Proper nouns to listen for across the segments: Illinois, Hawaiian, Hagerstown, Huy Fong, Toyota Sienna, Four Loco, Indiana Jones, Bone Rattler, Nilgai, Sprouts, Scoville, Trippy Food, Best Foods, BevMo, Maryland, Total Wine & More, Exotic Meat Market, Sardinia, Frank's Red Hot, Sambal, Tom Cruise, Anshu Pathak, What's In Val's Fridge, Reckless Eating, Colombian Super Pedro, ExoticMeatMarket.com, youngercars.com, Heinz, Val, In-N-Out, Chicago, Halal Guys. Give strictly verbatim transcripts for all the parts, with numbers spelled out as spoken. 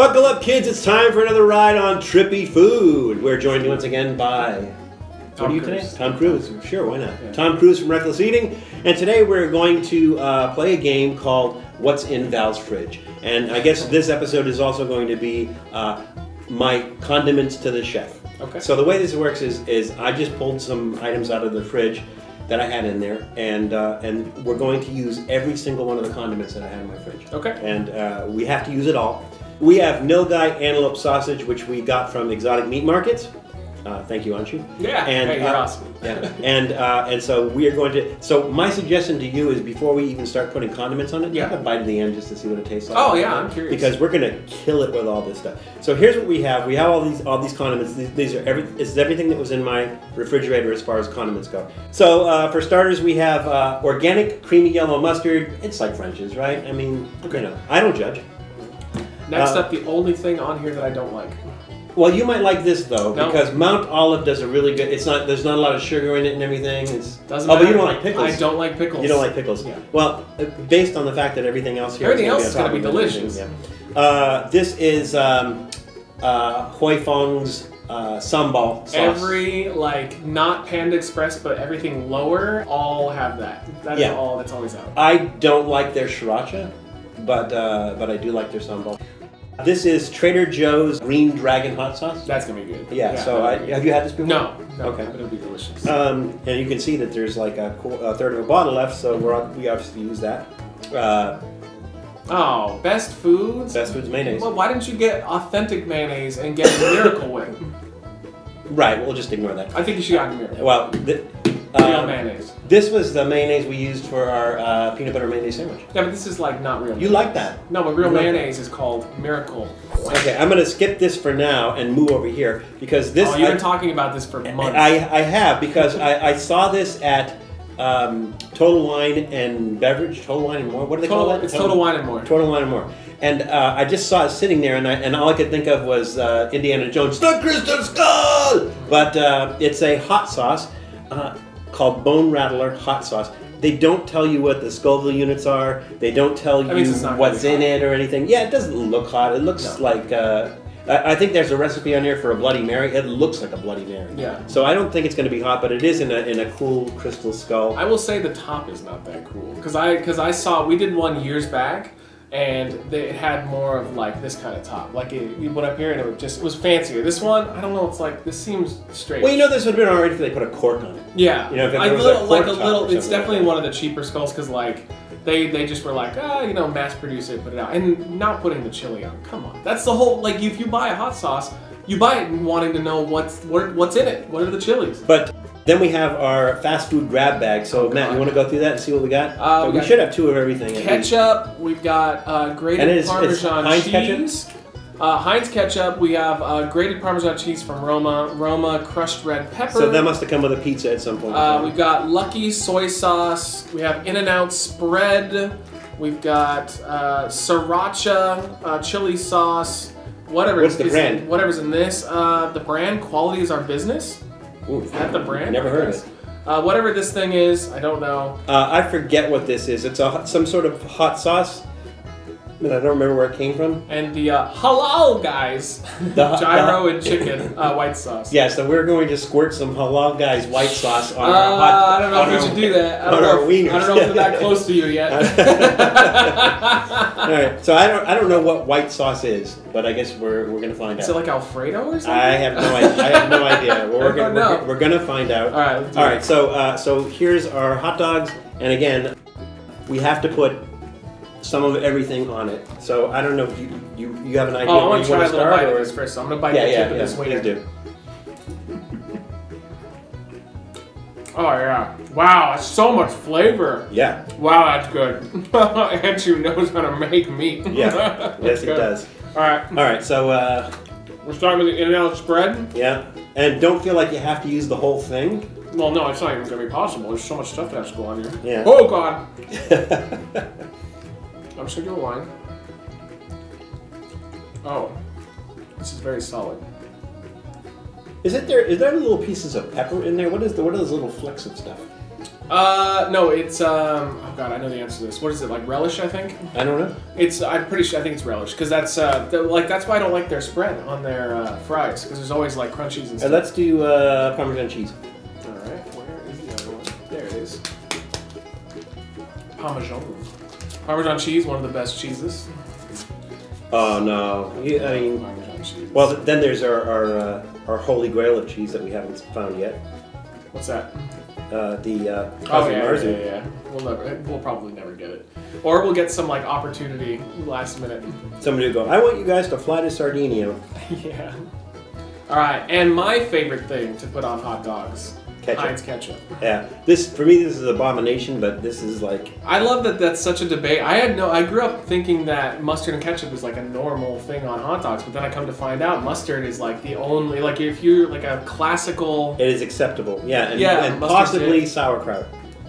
Buckle up, kids. It's time for another ride on Trippy Food. We're joined once again by... Tom Cruise. Today? Tom Cruise. Tom Cruise. Sure, why not? Yeah. Tom Cruise from Reckless Eating. And today we're going to uh, play a game called What's in Val's Fridge. And I guess this episode is also going to be uh, my condiments to the chef. Okay. So the way this works is, is I just pulled some items out of the fridge that I had in there, and uh, and we're going to use every single one of the condiments that I had in my fridge. Okay. And uh, we have to use it all. We have Nilgai antelope sausage, which we got from Exotic Meat Market. Uh, thank you, Anshu. Yeah, and, hey, you're uh, awesome. Yeah, and uh, and so we are going to. So my suggestion to you is before we even start putting condiments on it, yeah. Have a bite of the end just to see what it tastes like. Oh yeah, I'm curious. Because we're gonna kill it with all this stuff. So here's what we have. We have all these all these condiments. These, these are every. This is everything that was in my refrigerator as far as condiments go. So uh, for starters, we have uh, organic creamy yellow mustard. It's like French's, right? I mean, okay. You know, I don't judge. Next uh, up, the only thing on here that I don't like. Well, you might like this though, no. Because Mount Olive does a really good. It's not. There's not a lot of sugar in it and everything. It's, Doesn't. Oh, matter. But you don't like pickles. I don't like pickles. You don't like pickles. Yeah. Well, based on the fact that everything else here. Everything else is going to be delicious. Yeah. Uh, this is um, uh, Huy Fong's uh, sambal sauce. Every like not Panda Express, but everything lower, all have that. That's yeah. all. That's always out. I don't like their sriracha, but uh, but I do like their sambal. This is Trader Joe's Green Dragon hot sauce. That's gonna be good. Yeah. yeah so I, have you had this before? No. no okay. But it'll be delicious. Um, and you can see that there's like a, a third of a bottle left, so we're, we obviously use that. Uh, oh, Best Foods. Best Foods mayonnaise. Well, why didn't you get authentic mayonnaise and get Miracle Whip? Right. We'll just ignore that. I think you should have Miracle Whip. Well, the, um, real mayonnaise. This was the mayonnaise we used for our uh, peanut butter mayonnaise sandwich. Yeah, but this is like not real. You mayonnaise. Like that? No, but real like mayonnaise that. Is called Miracle. Okay, I'm gonna skip this for now and move over here because this. Oh, you've I, been talking about this for months. I, I have because I, I saw this at um, Total Wine and Beverage, Total Wine and More. What do they Total, call it? It's Total, Total Wine and More. Total Wine and More. And uh, I just saw it sitting there, and I, and all I could think of was uh, Indiana Jones, the Crystal Skull. But uh, it's a hot sauce. Uh, called Bone Rattler hot sauce. They don't tell you what the Scoville units are. They don't tell you what's in it or anything. Yeah, it doesn't look hot. It looks no. like, uh, I, I think there's a recipe on here for a Bloody Mary. It looks like a Bloody Mary. Yeah. So I don't think it's going to be hot, but it is in a, in a cool Crystal Skull. I will say the top is not that cool. Because I, because I saw, we did one years back, and they, it had more of like this kind of top. Like it, it went up here and it just it was fancier. This one, I don't know, it's like, this seems strange. Well, you know this would have been already if they put a cork on it. Yeah. You know, if I was little, like a little, it's definitely like one of the cheaper skulls because like, they, they just were like, ah, you know, mass produce it, put it out. And not putting the chili on, come on. That's the whole, like if you buy a hot sauce, you buy it wanting to know what's, what, what's in it. What are the chilies? But then we have our fast food grab bag. So oh, Matt, you want to go through that and see what we got? Uh, we, we got should have two of everything. Ketchup. We've got uh, grated and it is, Parmesan it's Heinz cheese. Ketchup? Uh, Heinz ketchup. We have uh, grated Parmesan cheese from Roma. Roma crushed red pepper. So that must have come with a pizza at some point. Uh, we've got Lucky soy sauce. We have In-N-Out spread. We've got uh, sriracha uh, chili sauce. Whatever. What's the is brand? In, whatever's in this. Uh, the brand quality is our business. Ooh, is that the brand? Never heard of it. Uh, whatever this thing is, I don't know. Uh, I forget what this is. It's a some sort of hot sauce, but I don't remember where it came from. And the uh, Halal Guys, the gyro the, and chicken uh, white sauce. Yeah, so we're going to squirt some Halal Guys white sauce on uh, our hot. I don't know if we should do that. I don't know if, I don't know if we're that close to you yet. All right, so I don't I don't know what white sauce is, but I guess we're we're gonna find out. Is it like Alfredo or something? I have no idea. I have no idea. We're gonna we're, we're gonna find out. All right. All it. right. So uh, so here's our hot dogs, and again, we have to put some of everything on it. So I don't know if you you, you have an idea. Oh, I want to try a little bite of this first. So I'm gonna bite yeah, the yeah, tip yeah, of this way. Please do. Oh yeah! Wow, that's so much flavor. Yeah. Wow, that's good. Andrew knows how to make meat. Yeah. Yes, good. It does. All right. All right. So uh, we're starting with the In-N-Out spread. Yeah. And don't feel like you have to use the whole thing. Well, no, it's not even gonna be possible. There's so much stuff that has to go on here. Yeah. Oh god. I'm just gonna do a line. Oh, this is very solid. Is it there? Is there little pieces of pepper in there? What is the? What are those little flecks of stuff? Uh, no, it's, um, oh god, I know the answer to this. What is it, like relish, I think? I don't know. It's, I'm pretty sure, I think it's relish, because that's, uh, the, like, that's why I don't like their spread on their, uh, fries, because there's always, like, crunchies and stuff. And let's do, uh, Parmesan cheese. Alright, where is the other one? There it is. Parmesan. Parmesan cheese, one of the best cheeses. Oh, no. You, I mean, Parmesan cheese. Well, then there's our, our, uh, our holy grail of cheese that we haven't found yet. What's that? Uh, the uh, oh yeah, yeah, yeah, yeah. We'll never, we'll probably never get it, or we'll get some like opportunity last minute. Somebody will go, I want you guys to fly to Sardinia. Yeah. All right, and my favorite thing to put on hot dogs: ketchup. Heinz ketchup. Yeah. This for me, this is an abomination, but this is like. I love that. That's such a debate. I had no. I grew up thinking that mustard and ketchup is like a normal thing on hot dogs, but then I come to find out mustard is like the only. Like if you're like a classical. It is acceptable. Yeah. And, yeah. And possibly is. Sauerkraut.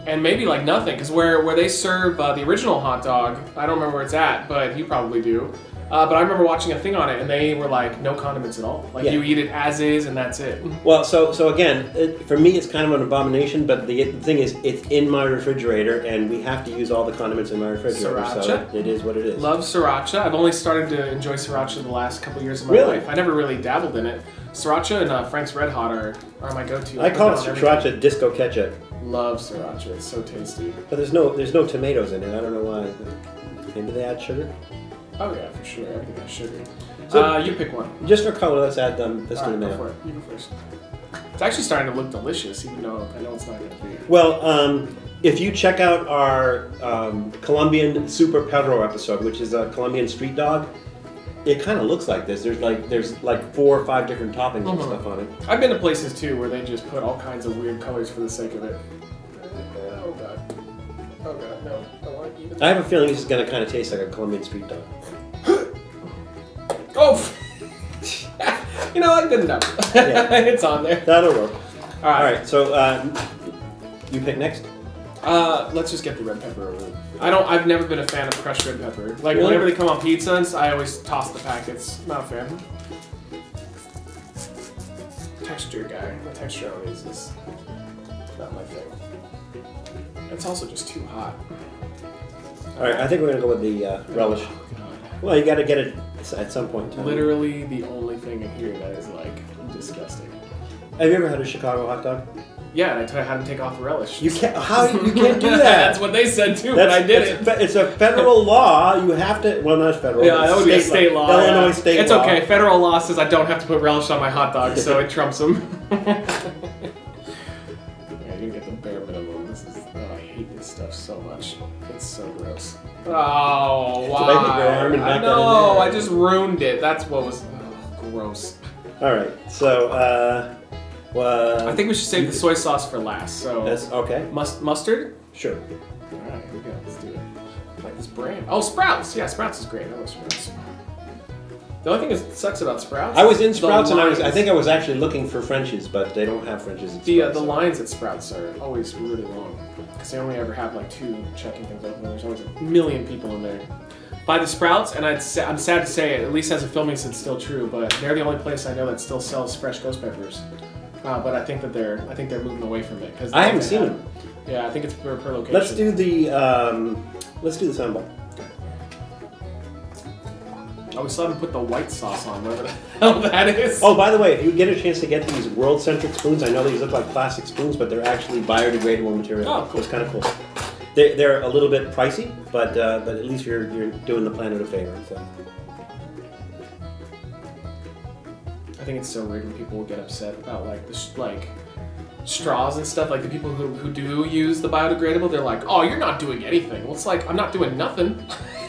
And maybe like nothing, because where where they serve uh, the original hot dog, I don't remember where it's at, but you probably do. Uh, but I remember watching a thing on it, and they were like, no condiments at all. Like, yeah. You eat it as is, and that's it. Well, so so again, it, for me, it's kind of an abomination, but the, the thing is, it's in my refrigerator, and we have to use all the condiments in my refrigerator, sriracha. So it is what it is. Love sriracha. I've only started to enjoy sriracha the last couple years of my really? life. I never really dabbled in it. Sriracha and uh, Frank's Red Hot are, are my go-to. I, I call it sriracha disco ketchup. Love sriracha. It's so tasty. But there's no, there's no tomatoes in it. I don't know why. Maybe they add sugar? Oh yeah, for sure. Everything has sugar. So, uh, you pick one. Just for color, let's add them. Let's do the mayo. Go for it. You go first. It's actually starting to look delicious, even though I know it's not going to be. Well, um, if you check out our um, Colombian Super Pedro episode, which is a Colombian street dog, it kind of looks like this. There's like there's like four or five different toppings mm-hmm. and stuff on it. I've been to places too where they just put all kinds of weird colors for the sake of it. Oh god. Oh god, no. I have a feeling this is going to kind of taste like a Colombian street dog. Oh! You know, I didn't know. Yeah. It's on there. That'll work. All right. All right, so uh, you pick next? Uh, let's just get the red pepper over. I don't, I've never been a fan of crushed red pepper. Like, really? Whenever they come on pizzas, I always toss the packets. Not a fan. Texture guy. The texture always is not my thing. It's also just too hot. All right, I think we're gonna go with the uh, relish. Well, you gotta get it at some point in time. Literally the only thing in here that is like disgusting. Have you ever had a Chicago hot dog? Yeah, and I, I had them take off the relish. You can't. How you can't do that? That's what they said too, that's, but I did it. It's a federal law. You have to. Well, not federal. Yeah, that would be a state law. law. Illinois yeah. state it's law. It's okay. Federal law says I don't have to put relish on my hot dog, so it trumps them. Stuff so much. It's so gross. Oh, wow. No, I just ruined it. That's what was oh, gross. All right, so, uh, well, I think we should save the soy sauce for last. So, that's okay. Must, mustard? Sure. All right, here we go. Let's do it. I like this brand. Oh, Sprouts. Yeah, Sprouts is great. I love Sprouts. The only thing that sucks about Sprouts. I was in Sprouts and I was. I think I was actually looking for Frenchies, but they don't have Frenchies. At the uh, the so. lines at Sprouts are always really long because they only ever have like two checking things open. There's always a million people in there. By the Sprouts, and I'd say, I'm sad to say, it, at least as a filming, it's still true. But they're the only place I know that still sells fresh ghost peppers. Uh, but I think that they're. I think they're moving away from it because I haven't seen them. Yeah, I think it's per, per location. Let's do the. Um, let's do the sambal. Oh, we still haven't put the white sauce on, whatever the hell that is. Oh, by the way, if you get a chance to get these world-centric spoons, I know these look like plastic spoons, but they're actually biodegradable material. Oh, cool. It's kind of cool. They're, they're a little bit pricey, but uh, but at least you're you're doing the planet a favor. So. I think it's so weird when people get upset about like this, like. straws and stuff, like the people who, who do use the biodegradable, they're like, oh, you're not doing anything. Well, it's like, I'm not doing nothing.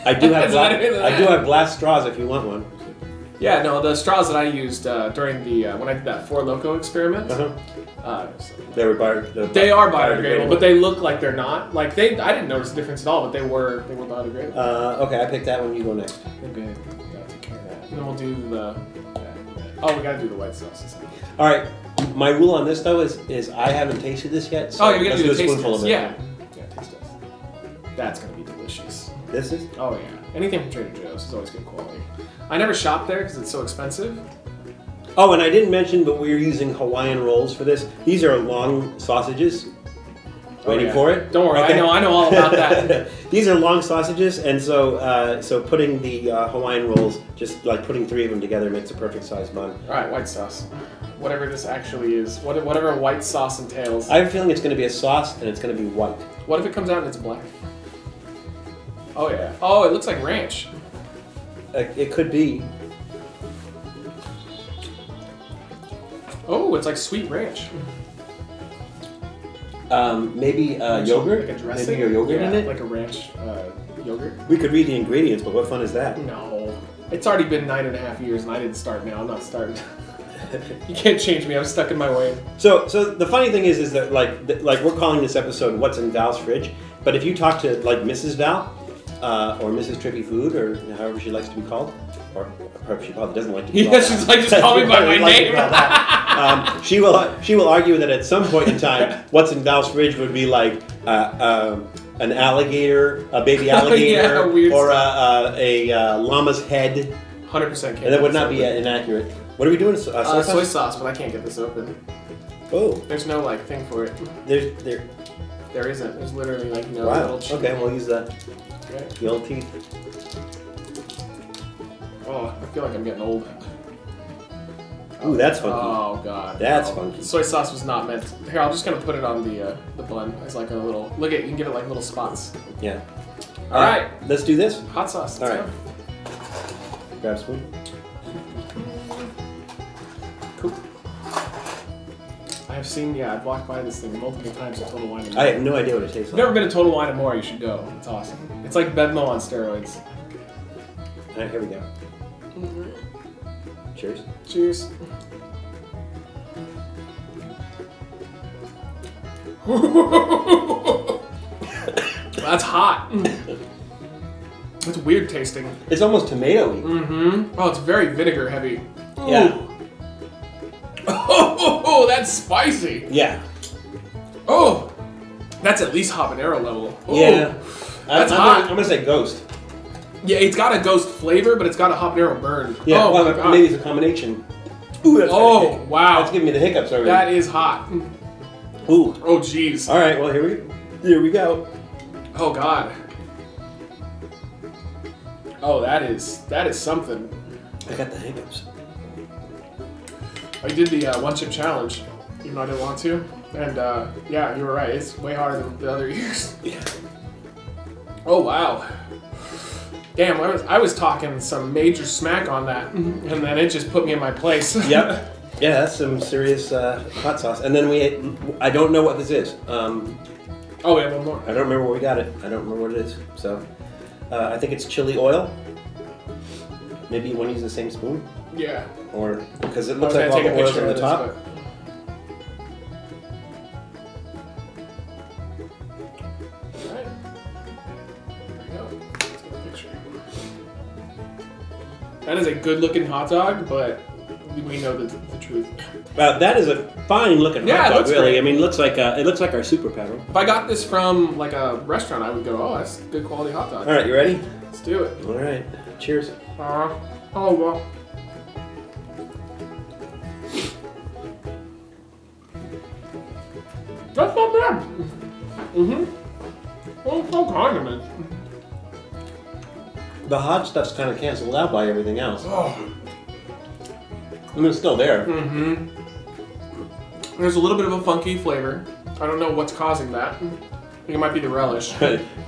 I do have glass, I do have glass straws if you want one. Yeah, no, the straws that I used uh, during the, uh, when I did that Four Loco experiment, uh-huh. uh, so they, were bio, the they bio, are biodegradable, biodegradable, but they look like they're not. Like, they, I didn't notice the difference at all, but they were they were biodegradable. Uh, okay, I picked that one, you go next. Okay, we gotta take care of that. And then we'll do the, oh, we gotta do the white sauce. All right. My rule on this though is is I haven't tasted this yet. So oh, you're gonna do, do a spoonful of it. Yeah, yeah, taste test. That's gonna be delicious. This is? Oh yeah. Anything from Trader Joe's is always good quality. I never shop there because it's so expensive. Oh, and I didn't mention, but we're using Hawaiian rolls for this. These are long sausages. Waiting oh, yeah. for it? Don't worry, okay. I know I know all about that. These are long sausages, and so uh, so putting the uh, Hawaiian rolls, just like putting three of them together makes a perfect size bun. All right, white sauce. Whatever this actually is, what, whatever white sauce entails. I have a feeling it's going to be a sauce, and it's going to be white. What if it comes out and it's black? Oh yeah. Oh, it looks like ranch. Uh, it could be. Oh, it's like sweet ranch. Um, maybe uh, yogurt, like a dressing? Maybe a yogurt yeah, in it? Like a ranch uh, yogurt. We could read the ingredients, but what fun is that? No. It's already been nine and a half years and I didn't start now. I'm not starting. You can't change me. I'm stuck in my way. So so the funny thing is is that like th like we're calling this episode What's in Val's Fridge, but if you talk to like Missus Val uh, or Missus Trippy Food or however she likes to be called, or perhaps she probably doesn't like to be called. Yeah, she's like, just call me by my name. Um, she will she will argue that at some point in time, what's in Val's fridge would be like uh, uh, an alligator, a baby alligator, yeah, or a, a, a llama's head. one hundred percent. And that would not be inaccurate. What are we doing? Uh, soy, uh, soy sauce, but I can't get this open. Oh, there's no like thing for it. There's there, there isn't. There's literally like no wow. little cheese. Okay, we'll use that. Okay. The old teeth. Oh, I feel like I'm getting old. Ooh, that's funky. Oh god, that's no. funky. Soy sauce was not meant to. Here, I'm just gonna put it on the uh, the bun. It's like a little. Look at you can give it like little spots. Yeah. All, All right. right, let's do this. Hot sauce. Let's All right. Go. Grab a spoon. Cool. I have seen. Yeah, I've walked by this thing multiple times at Total Wine and More. I have no idea what it tastes like. If you've never been to Total Wine and More, you should go. It's awesome. It's like BevMo on steroids. All right, here we go. Mm-hmm. Cheers. Cheers. That's hot. It's weird tasting. It's almost tomato-y. Mm-hmm. Oh, it's very vinegar heavy. Ooh. Yeah. Oh, that's spicy. Yeah. Oh, that's at least habanero level. Ooh. Yeah. That's I'm, hot. I'm gonna, I'm gonna say ghost. Yeah, it's got a ghost flavor, but it's got a habanero burn. Yeah, oh, well, maybe it's a combination. Ooh, that's oh, wow. That's giving me the hiccups already. That is hot. Ooh. Oh, jeez. All right, well, here we here we go. Oh, God. Oh, that is, that is something. I got the hiccups. I did the uh, one-chip challenge, even though I didn't want to. And, uh, yeah, you were right. It's way harder than the other years. Yeah. Oh, wow. Damn, I was, I was talking some major smack on that, and then it just put me in my place. Yep. Yeah, that's some serious uh, hot sauce. And then we ate, I don't know what this is. Um, oh, we have one more. I don't remember where we got it. I don't remember what it is. So, uh, I think it's chili oil. Maybe you want to use the same spoon? Yeah. Or, because it looks like all the oil's on the top. That is a good-looking hot dog, but we know the, the truth. Wow, that is a fine-looking yeah, hot dog. It looks really, great. I mean, it looks like uh, it looks like our Super Pedro. If I got this from like a restaurant, I would go, "Oh, that's good quality hot dog." All right, you ready? Let's do it. All right, cheers. Uh, oh well. That's not bad. Mm-hmm. Oh, so condiment. The hot stuff's kind of canceled out by everything else. Oh. I mean, it's still there. Mm-hmm. There's a little bit of a funky flavor. I don't know what's causing that. I think it might be the relish.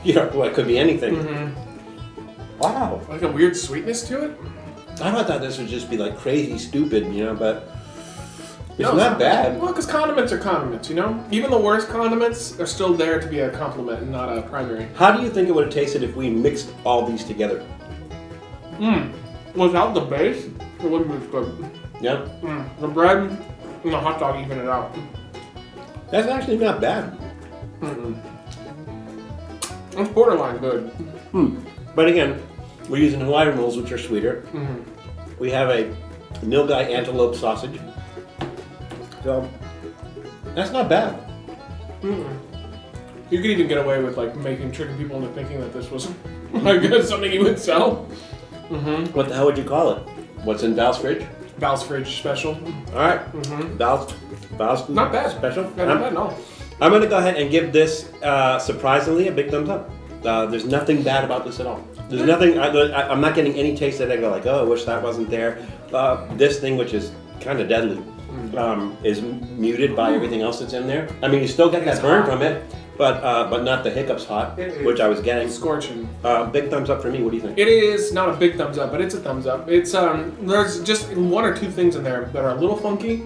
Yeah, well, it could be anything. Mm-hmm. Wow. Like a weird sweetness to it? I thought this would just be like crazy stupid, you know, but it's no, not bad. Well, because condiments are condiments, you know? Even the worst condiments are still there to be a compliment and not a primary. How do you think it would have tasted if we mixed all these together? Mmm. Without the base, it wouldn't be as good. Yeah? Mm. The bread and the hot dog even it out. That's actually not bad. Mm-mm. It's borderline good. Hmm. But again, we're using Hawaiian rolls, which are sweeter. Mm-hmm. We have a Nilgai antelope sausage. So, that's not bad. Mm-mm. You could even get away with like making tricking people into thinking that this was like something you would sell. Mm-hmm. What the hell would you call it? What's in Val's fridge? Val's fridge special. All right. Mm-hmm. Val's Val's not bad special. Yeah, not bad at all. I'm gonna go ahead and give this uh, surprisingly a big thumbs up. Uh, there's nothing bad about this at all. There's nothing, I, I, I'm not getting any taste that I go like, oh, I wish that wasn't there. Uh, this thing, which is kind of deadly, um, is muted by everything else that's in there. I mean, you still get that burn from it, but uh, but not the hiccups hot, it, which I was getting. It's scorching. Uh, big thumbs up for me. What do you think? It is not a big thumbs up, but it's a thumbs up. It's um, there's just one or two things in there that are a little funky.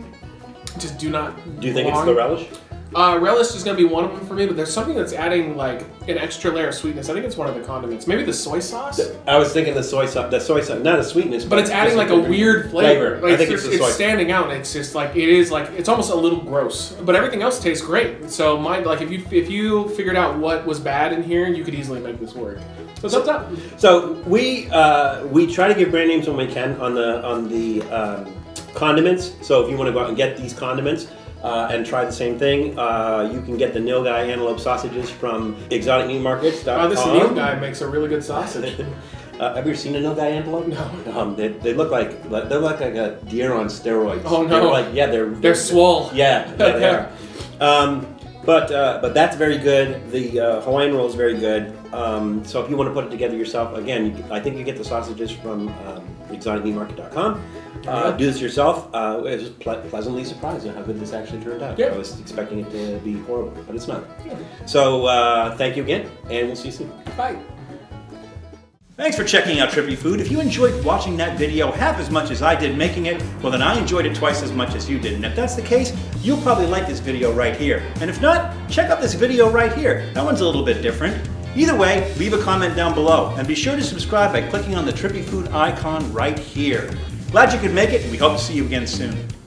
Just do not. Do you think it's the relish? Uh, relish is going to be one of them for me, but there's something that's adding like an extra layer of sweetness. I think it's one of the condiments. Maybe the soy sauce? I was thinking the soy sauce. The soy sauce, not a sweetness. But, but it's adding like a weird flavor. flavor. Like, I think it's, it's, the soy. It's standing out. It's just like, it is like, it's almost a little gross. But everything else tastes great. So my, like if you if you figured out what was bad in here, you could easily make this work. So thumbs up. So we, uh, we try to give brand names when we can on the, on the um, condiments. So if you want to go out and get these condiments, Uh, and try the same thing. Uh, you can get the Nilgai antelope sausages from Exotic Meat Market dot com. Oh, this Nilgai makes a really good sausage. uh, have you ever seen a Nilgai antelope? No. Um, they, they look like they look like a deer on steroids. Oh no! They're like, yeah, they're they're, they're swole. Yeah, yeah, they are. Um, but uh, but that's very good. The uh, Hawaiian roll is very good. Um, so if you want to put it together yourself, again, you, I think you get the sausages from um, Exotic Meat Market dot com. Uh, do this yourself. Uh, I was ple pleasantly surprised at how good this actually turned out. Yep. I was expecting it to be horrible, but it's not. Yep. So uh, thank you again, and we'll see you soon. Bye. Thanks for checking out Trippy Food. If you enjoyed watching that video half as much as I did making it, well then I enjoyed it twice as much as you did. And if that's the case, you'll probably like this video right here. And if not, check out this video right here. That one's a little bit different. Either way, leave a comment down below. And be sure to subscribe by clicking on the Trippy Food icon right here. Glad you could make it, and we hope to see you again soon.